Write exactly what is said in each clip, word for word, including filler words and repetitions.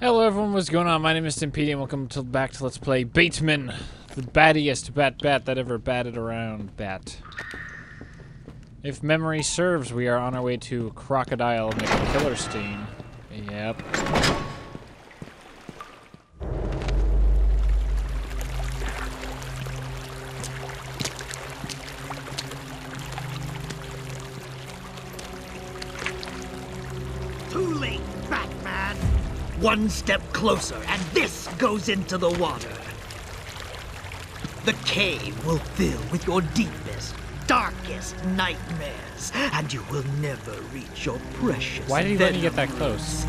Hello everyone, what's going on? My name is Timpedia and welcome to, back to Let's Play Batman, the battiest bat bat that ever batted around bat. If memory serves, we are on our way to Crocodile Nick Killerstein. Yep. One step closer, and this goes into the water. The cave will fill with your deepest, darkest nightmares, and you will never reach your precious. Why did he let me get that close?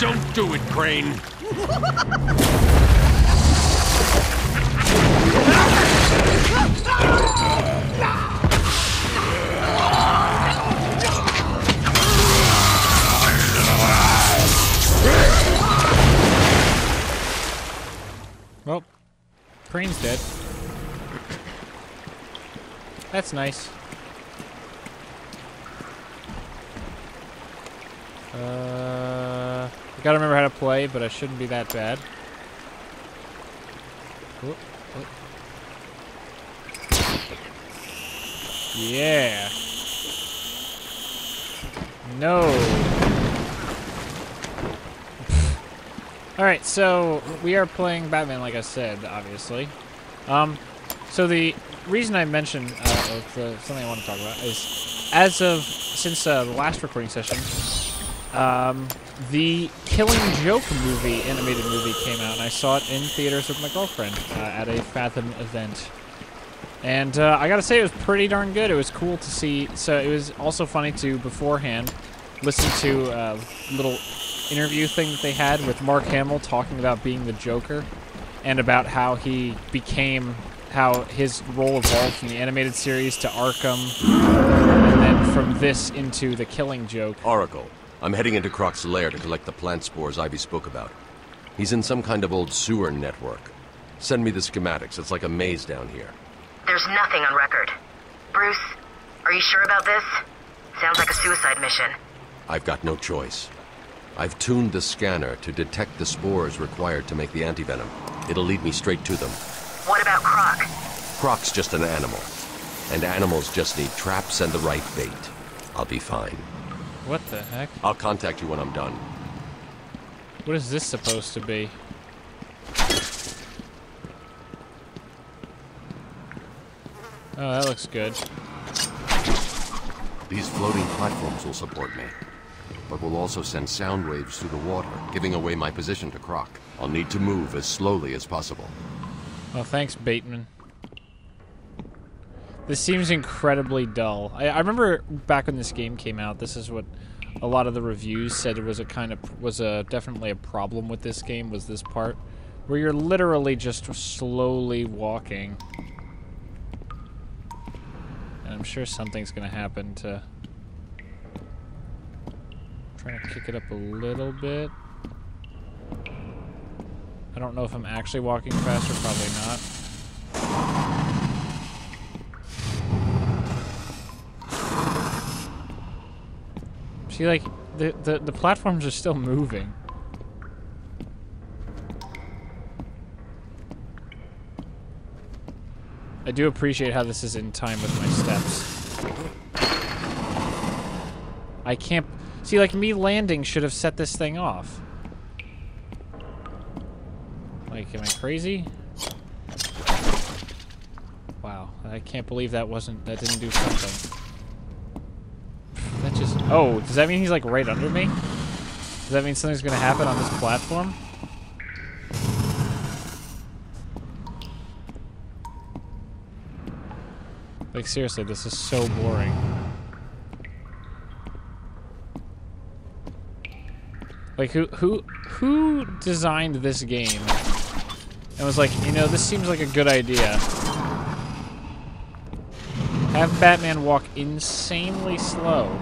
Don't do it, Crane. Well, Crane's dead. That's nice. Uh, I gotta remember how to play, but I shouldn't be that bad. Whoop, whoop. Yeah. No. Alright, so we are playing Batman, like I said, obviously. Um, so the reason I mentioned uh, the, something I want to talk about is, as of, since uh, the last recording session, um, the Killing Joke movie, animated movie, came out, and I saw it in theaters with my girlfriend uh, at a Fathom event. And uh, I gotta say, it was pretty darn good. It was cool to see. So it was also funny to, beforehand, listen to uh, little interview thing that they had with Mark Hamill talking about being the Joker and about how he became, how his role evolved from the animated series to Arkham and then from this into the Killing Joke. Oracle, I'm heading into Croc's lair to collect the plant spores Ivy spoke about. He's in some kind of old sewer network. Send me the schematics, it's like a maze down here. There's nothing on record. Bruce, are you sure about this? Sounds like a suicide mission. I've got no choice. I've tuned the scanner to detect the spores required to make the antivenom. It'll lead me straight to them. What about Croc? Croc's just an animal. And animals just need traps and the right bait. I'll be fine. What the heck? I'll contact you when I'm done. What is this supposed to be? Oh, that looks good. These floating platforms will support me. But will also send sound waves through the water, giving away my position to Croc. I'll need to move as slowly as possible. Well, thanks, Bateman. This seems incredibly dull. I, I remember back when this game came out, this is what a lot of the reviews said it was a kind of was a definitely a problem with this game, was this part where you're literally just slowly walking. And I'm sure something's gonna happen to. Trying to kick it up a little bit. I don't know if I'm actually walking faster, probably not. See, like, the, the, the platforms are still moving. I do appreciate how this is in time with my steps. I can't... See, like, me landing should have set this thing off. Like, am I crazy? Wow, I can't believe that wasn't, that didn't do something. That just, oh, does that mean he's, like, right under me? Does that mean something's gonna happen on this platform? Like, seriously, this is so boring. Like, who, who, who designed this game and was like, you know, this seems like a good idea. Have Batman walk insanely slow.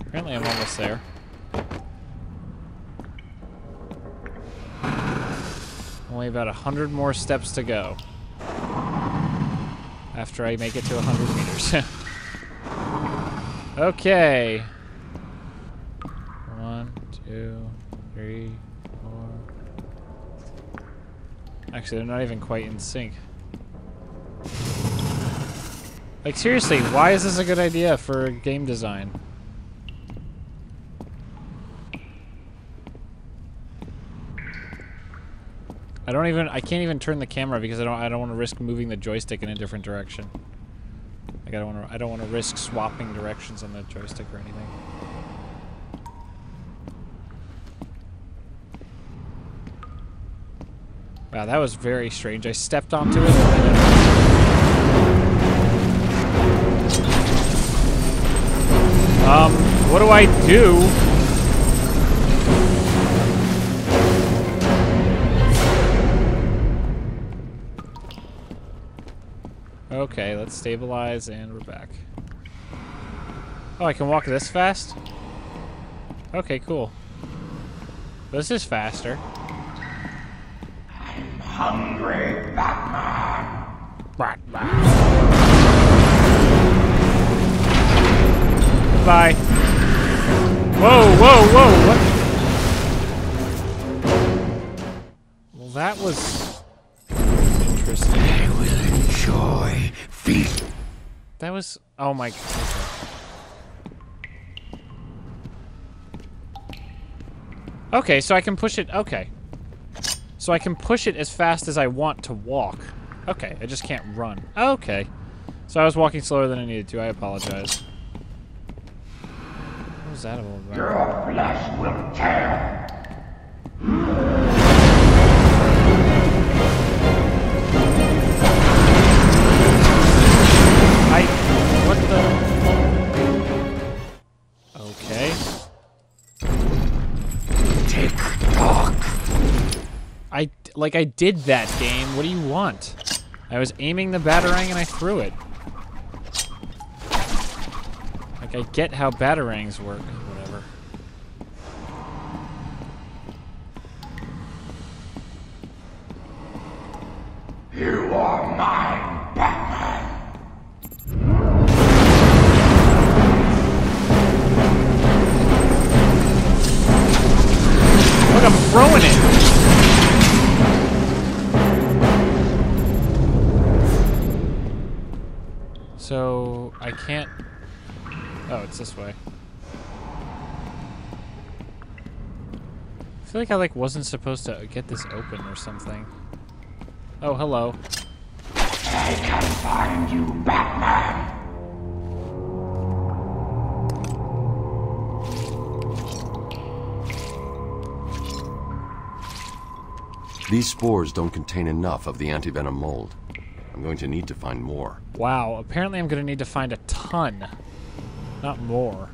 Apparently I'm almost there. Only about a hundred more steps to go. after I make it to one hundred meters. Okay. One, two, three, four. Actually, they're not even quite in sync. Like, seriously, why is this a good idea for game design? I don't even, I can't even turn the camera because I don't, I don't want to risk moving the joystick in a different direction. Like, I don't want to, I don't want to risk swapping directions on the joystick or anything. Wow, that was very strange. I stepped onto it and then... Um, what do I do? Okay, let's stabilize and we're back. Oh, I can walk this fast? Okay, cool. This is faster. Hungry Batman. Batman. Bye. Whoa, whoa, whoa, what? Well, that was interesting. I will enjoy feet. That was, oh my god. Okay, so I can push it, okay. So I can push it as fast as I want to walk. Okay, I just can't run. Okay. So I was walking slower than I needed to. I apologize. What was that all about? Your flesh will tear. I... What the... Okay. Tick-tock. I, like, I did that, game. What do you want? I was aiming the Batarang and I threw it. Like, I get how Batarangs work. Whatever. You are mine, Batman. Look, I'm throwing it. So, I can't... Oh, it's this way. I feel like I, like, wasn't supposed to get this open or something. Oh, hello. I can find you, Batman. These spores don't contain enough of the antivenom mold. I'm going to need to find more. Wow, apparently I'm going to need to find a ton. Not more.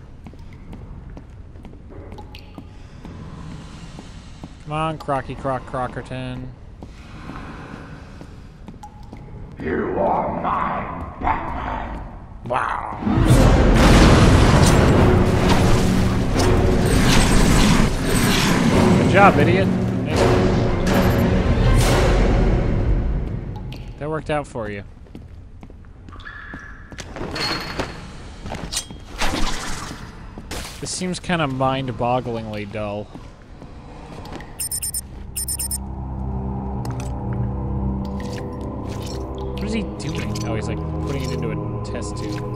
Come on, Crocky Croc Crockerton. You are my Batman. Wow. Good job, idiot. That worked out for you. This seems kind of mind-bogglingly dull. What is he doing? Oh, he's like putting it into a test tube.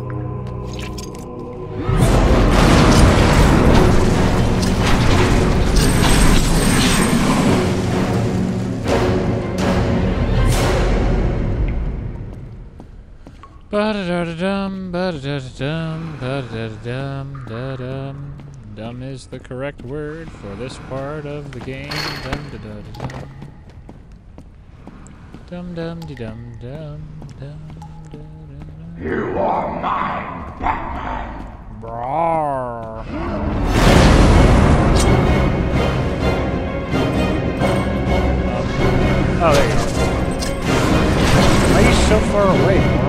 Ba-da-da-da-dum, ba-da-da-da-dum, ba-da-da-da-dum, da-dum. Dumb is the correct word for this part of the game. Dum-da-da-da-dum. Dum-dum-de-dum-dum-dum-da-da-da. You are mine, Batman. Brawr. Oh, there you go. Why are you so far away, moron?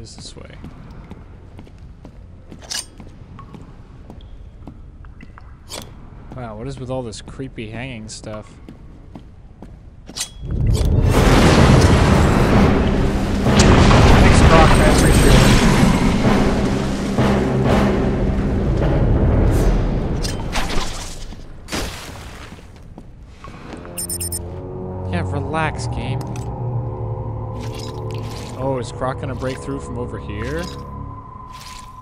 This way. Wow, what is is with all this creepy hanging stuff? Thanks, Croc. I appreciate it. Relax, game. Oh, is Croc gonna break through from over here?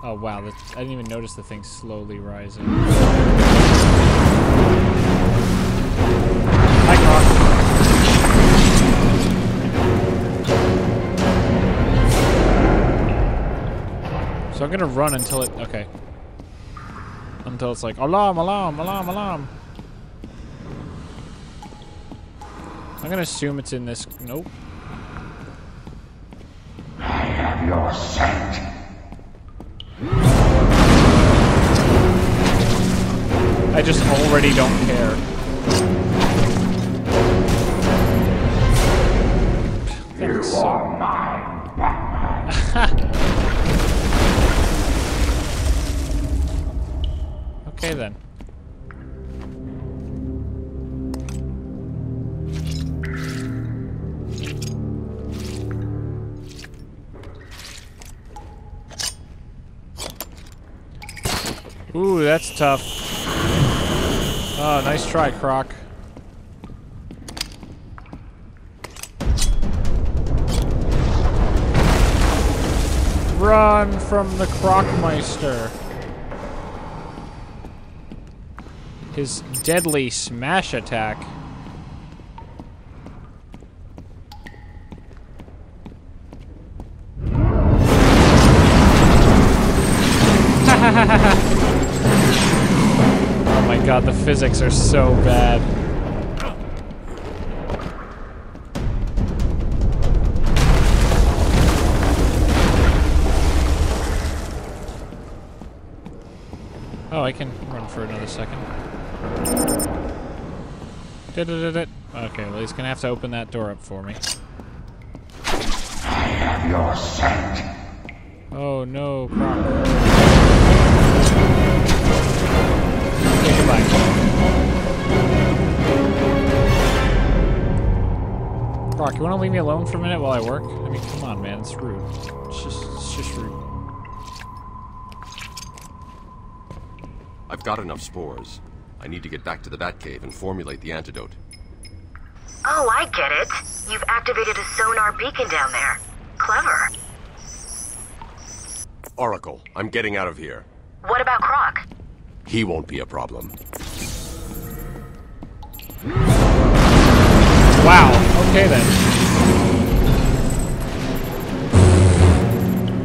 Oh, wow. That, I didn't even notice the thing slowly rising. Hi, Croc. So I'm gonna run until it... Okay. Until it's like, alarm, alarm, alarm, alarm. I'm gonna assume it's in this. Nope. I am your saint. I just already don't care. You are my Batman. Okay then. Ooh, that's tough. Oh, nice try, Croc. Run from the Crocmeister. His deadly smash attack. God, the physics are so bad. Oh, I can run for another second. Okay, well, he's gonna have to open that door up for me. I am your saint. Oh no, Croc. Okay, goodbye. Rock, you want to leave me alone for a minute while I work? I mean, come on, man, it's rude. It's just, it's just rude. I've got enough spores. I need to get back to the Batcave and formulate the antidote. Oh, I get it. You've activated a sonar beacon down there. Clever. Oracle, I'm getting out of here. What about Croc? He won't be a problem. Wow. Okay then.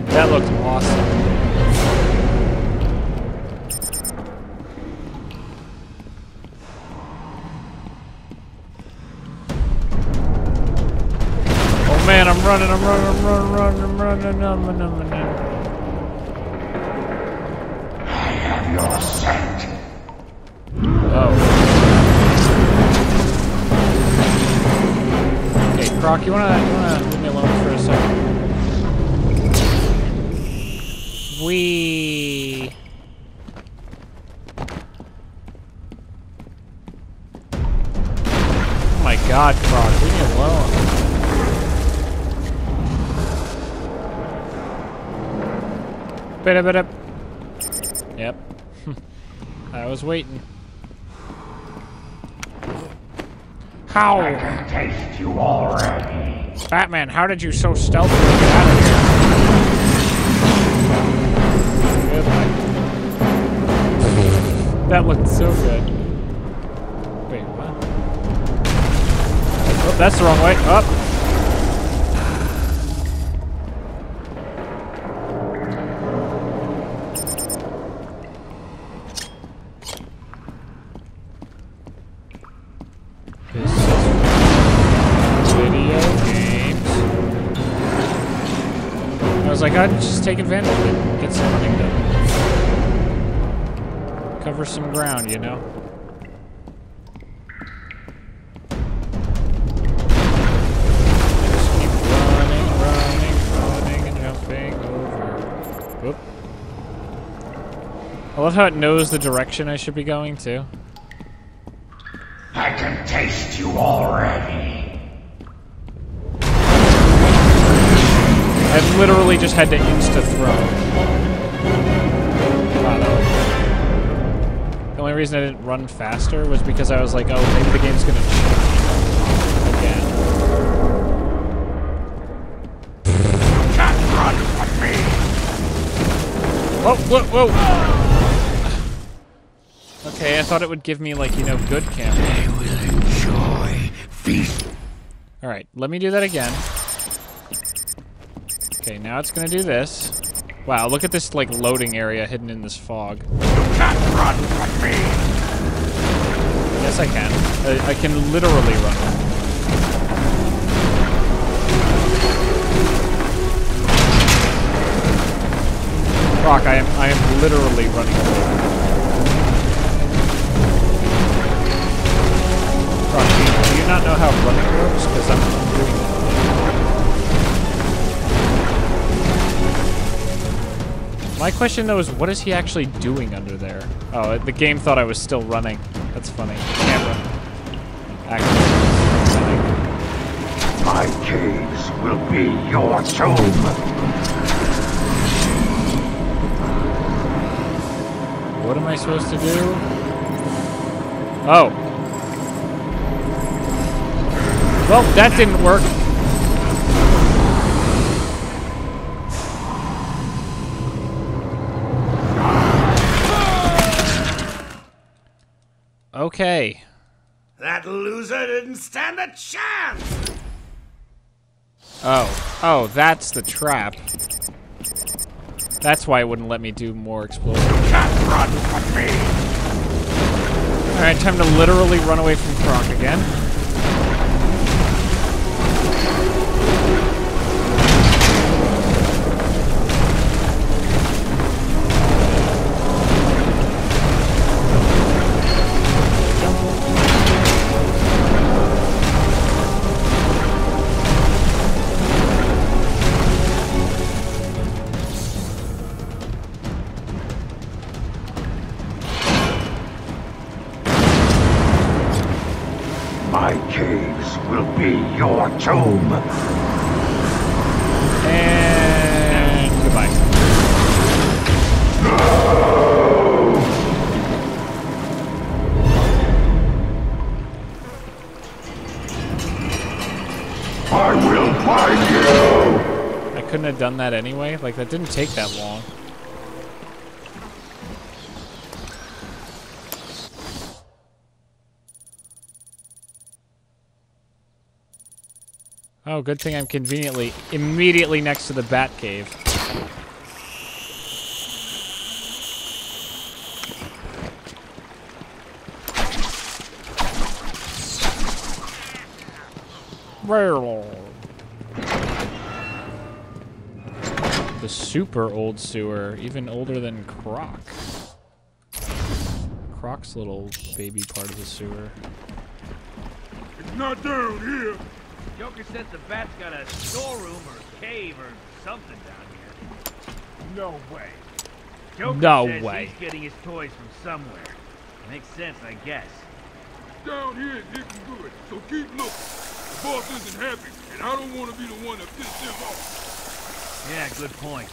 That looked awesome. Oh man, I'm running, I'm running, I'm running, running, I'm running, I'm running, I'm running. I'm running. Your saint. Oh. Okay, Croc, you wanna, you wanna leave me alone for a second? Wee. Oh my God, Croc, leave me alone. Bada bada. Yep. I was waiting. How? I can taste you already. Batman, how did you so stealthily get out of here? Goodbye. That looked so good. Wait, what? Oh, that's the wrong way. Up. Oh. Like, I'd just take advantage of it, get some running done. Cover some ground, you know? Just keep running, running, running, and jumping over. Whoop. I love how it knows the direction I should be going to. I can taste you already. I've literally just had to insta-throw. Wow. The only reason I didn't run faster was because I was like, oh, maybe the game's gonna change again. You can't run from me. Whoa, whoa, whoa! Okay, I thought it would give me, like, you know, good camp. They will enjoy feast. Alright, let me do that again. Okay, now it's gonna do this. Wow, look at this, like, loading area hidden in this fog. You can't run from me! Yes, I can. I, I can literally run. Rock, I am, I am literally running away. Do you not know how running works? Because I'm doing it. My question, though, is what is he actually doing under there? Oh, the game thought I was still running. That's funny. Camera. Action. My caves will be your tomb. What am I supposed to do? Oh. Well, that didn't work. Okay. That loser didn't stand a chance! Oh. Oh, that's the trap. That's why it wouldn't let me do more explosions. You can't run from me! Alright, time to literally run away from Croc again. Home. And goodbye. No! I will find you. I couldn't have done that anyway. Like, that didn't take that long. Oh, good thing I'm conveniently immediately next to the Batcave. The super old sewer, even older than Croc. Croc's little baby part of the sewer. It's not down here! Joker says the Bat's got a storeroom or cave or something down here. No way. Joker no says way. He's getting his toys from somewhere. Makes sense, I guess. Down here is looking good, so keep looking. The boss isn't happy, and I don't want to be the one that pissed him off. Yeah, good point.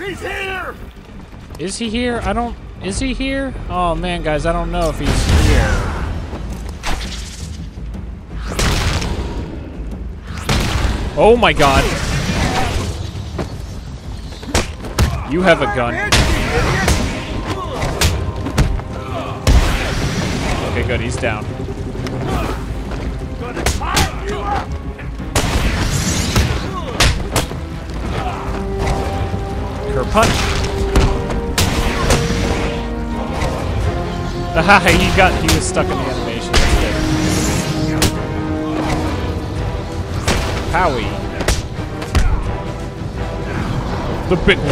He's here! Is he here? I don't... Is he here? Oh, man, guys, I don't know if he's here. Oh my god. You have a gun. Okay, good, he's down. Curb punch. Haha, he got he was stuck in the animation. Howie. The big one.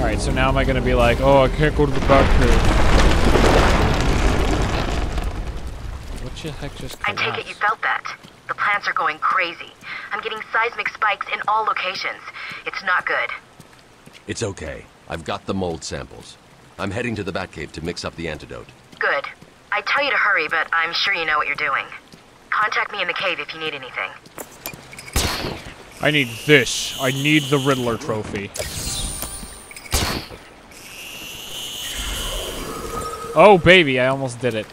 Alright, so now am I gonna be like, oh, I can't go to the Batcave. What the heck just collapsed? I take it you felt that. The plants are going crazy. I'm getting seismic spikes in all locations. It's not good. It's okay. I've got the mold samples. I'm heading to the Batcave to mix up the antidote. Good. I tell you to hurry, but I'm sure you know what you're doing. Contact me in the cave if you need anything. I need this. I need the Riddler trophy. Oh, baby, I almost did it.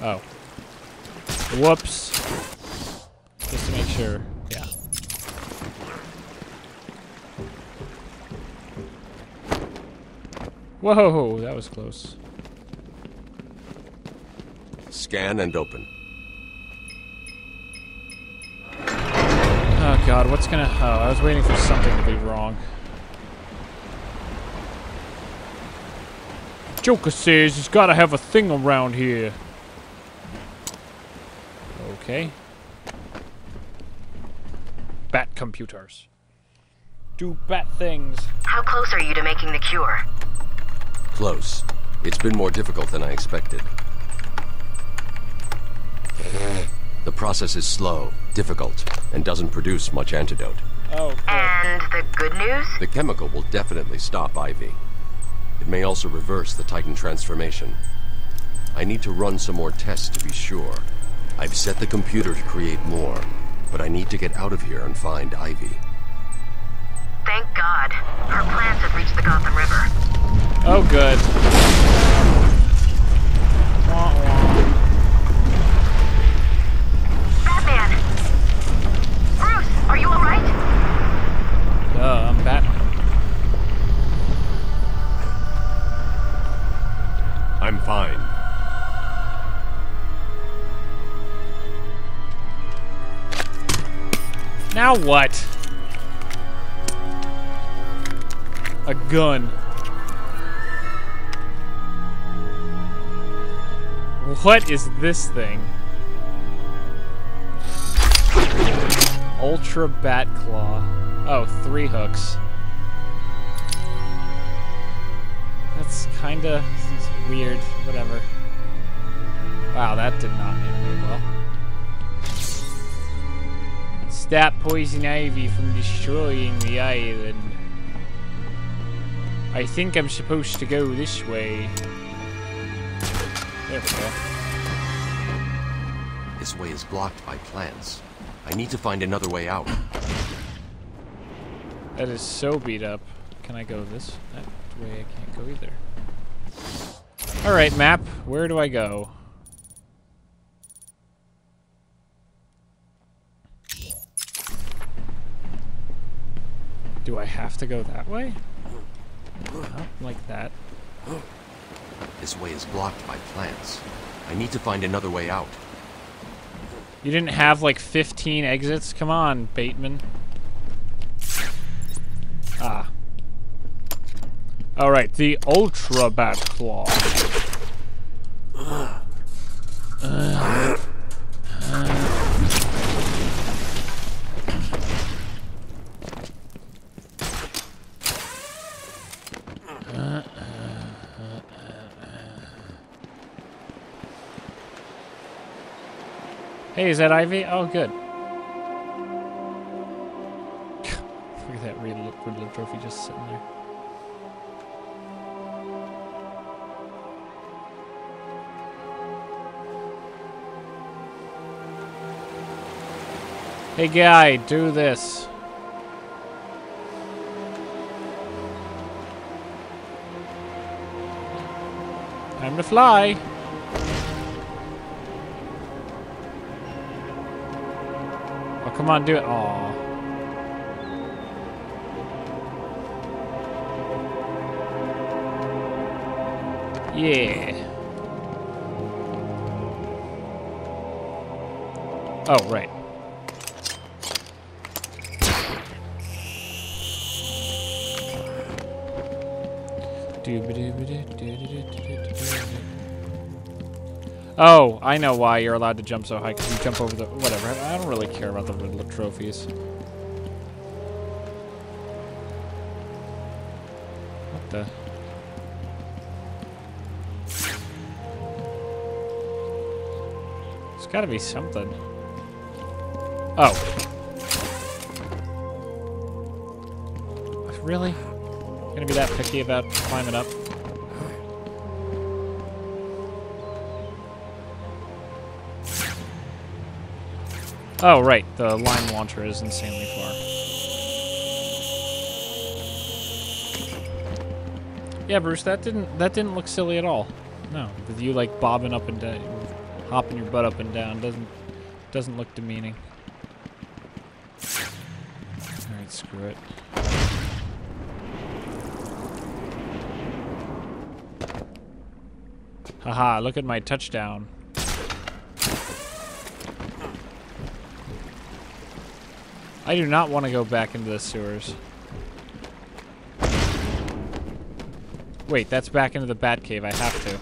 Oh. Whoops. Just to make sure. Yeah. Whoa, that was close. Scan and open. Oh god, what's gonna... Oh, I was waiting for something to be wrong. Joker says he's gotta have a thing around here. Okay. Bat computers. Do bat things. How close are you to making the cure? Close. It's been more difficult than I expected. The process is slow, difficult, and doesn't produce much antidote. Oh, good. And the good news? The chemical will definitely stop Ivy. It may also reverse the Titan transformation. I need to run some more tests to be sure. I've set the computer to create more, but I need to get out of here and find Ivy. Thank God. Her plans have reached the Gotham River. Oh, good. Wah-wah. Are you alright? Duh, I'm Batman. I'm fine. Now what? A gun. What is this thing? Ultra Batclaw. Oh, three hooks. That's kinda weird. Whatever. Wow, that did not end very well. Stop Poison Ivy from destroying the island. I think I'm supposed to go this way. There we go. This way is blocked by plants. I need to find another way out. That is so beat up. Can I go this that way? I can't go either. Alright, map. Where do I go? Do I have to go that way? Not like that. This way is blocked by plants. I need to find another way out. You didn't have like fifteen exits? Come on, Bateman. Ah. Alright, the Ultra Batclaw. Uh, uh. Hey, is that Ivy? Oh, good. Look at that Riddler, Riddler trophy just sitting there. Hey, guy, do this. Time to fly. Come on, do it. Aww. Yeah. Oh, right. Oh, I know why you're allowed to jump so high, because you jump over the... Whatever, I don't really care about the Riddler trophies. What the... There's gotta be something. Oh. Really? I'm gonna be that picky about climbing up? Oh, right. The line launcher is insanely far. Yeah, Bruce, that didn't that didn't look silly at all. No, with you like bobbing up and down, hopping your butt up and down doesn't doesn't look demeaning. All right, screw it. Haha! Look at my touchdown. I do not want to go back into the sewers. Wait, that's back into the Batcave. I have to.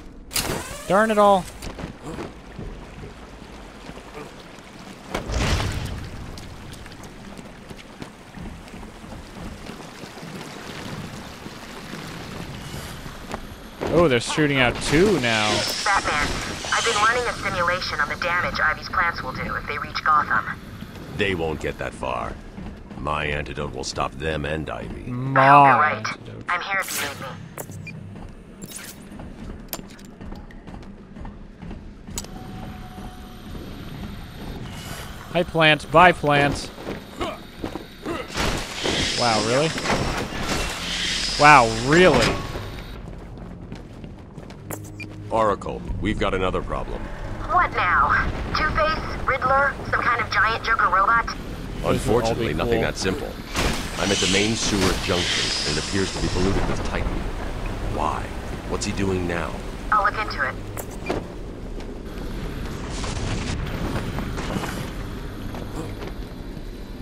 Darn it all. Oh, they're shooting out two now. Batman, I've been running a simulation on the damage Ivy's plants will do if they reach Gotham. They won't get that far. My antidote will stop them and Ivy. My oh, you're right. Antidote. I'm here if you need me. Hi, plant. Bye, plant. Wow, really? Wow, really? Oracle, we've got another problem. What now? Two-Face? Riddler? Some kind of giant Joker robot? Unfortunately, nothing that simple. I'm at the main sewer junction, and it appears to be polluted with Titan. Why? What's he doing now? I'll look into it.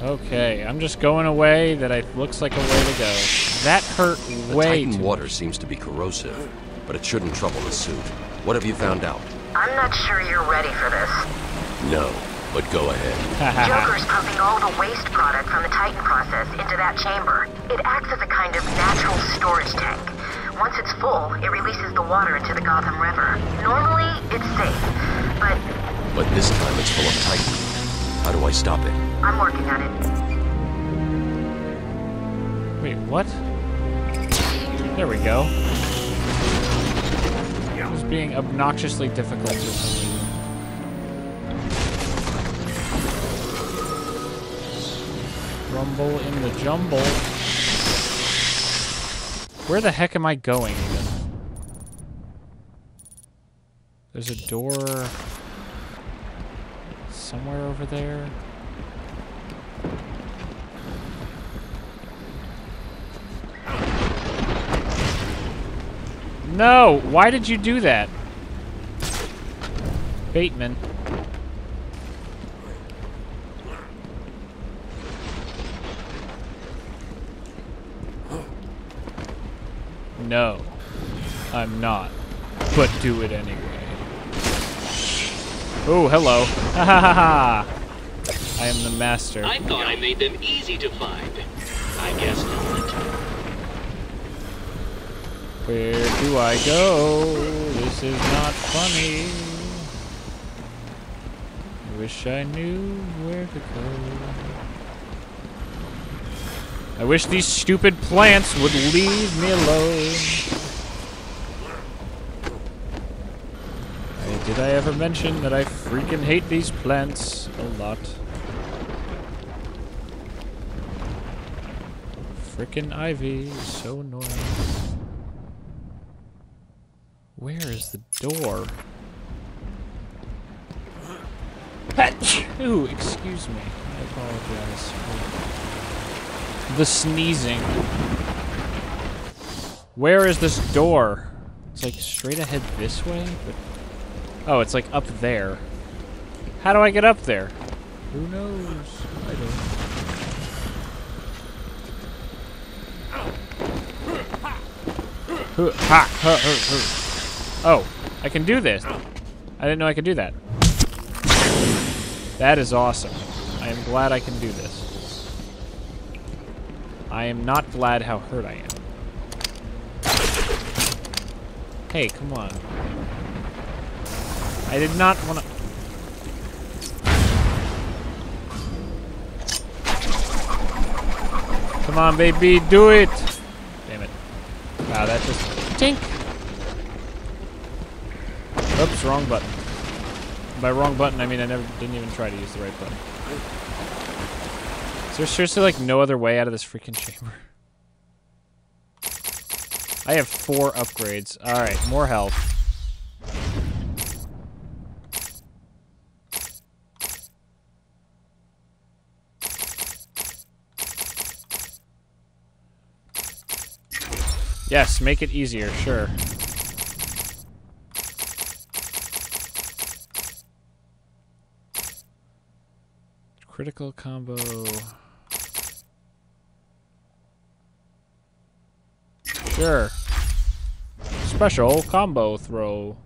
Okay, I'm just going a way that I, looks like a way to go. That hurt way too much. The Titan water seems to be corrosive, but it shouldn't trouble the suit. What have you found out? I'm not sure you're ready for this. No, but go ahead. Joker's pumping all the waste product from the Titan process into that chamber. It acts as a kind of natural storage tank. Once it's full, it releases the water into the Gotham River. Normally, it's safe, but... But this time it's full of Titan. How do I stop it? I'm working on it. Wait, what? There we go. It was being obnoxiously difficult or something. Rumble in the jumble. Where the heck am I going even? There's a door... somewhere over there. No! Why did you do that? Bateman. No. I'm not. But do it anyway. Oh, hello. Ha ha ha ha! I am the master. I thought I made them easy to find. I guess not. Where do I go? This is not funny. I wish I knew where to go. I wish these stupid plants would leave me alone. Did I ever mention that I freaking hate these plants a lot? Freaking Ivy is so annoying. Where is the door? Ooh, excuse me. I apologize for the sneezing. Where is this door? It's like straight ahead this way, but... oh, it's like up there. How do I get up there? Who knows? I don't know. Oh, I can do this. I didn't know I could do that. That is awesome. I am glad I can do this. I am not glad how hurt I am. Hey, come on. I did not want to... Come on, baby, do it! Damn it. Wow, that just... Tink! Oops, wrong button. By wrong button, I mean I never didn't even try to use the right button. Is there seriously, like, no other way out of this freaking chamber? I have four upgrades. Alright, more health. Yes, make it easier, sure. Critical combo... Sure. Special combo throw.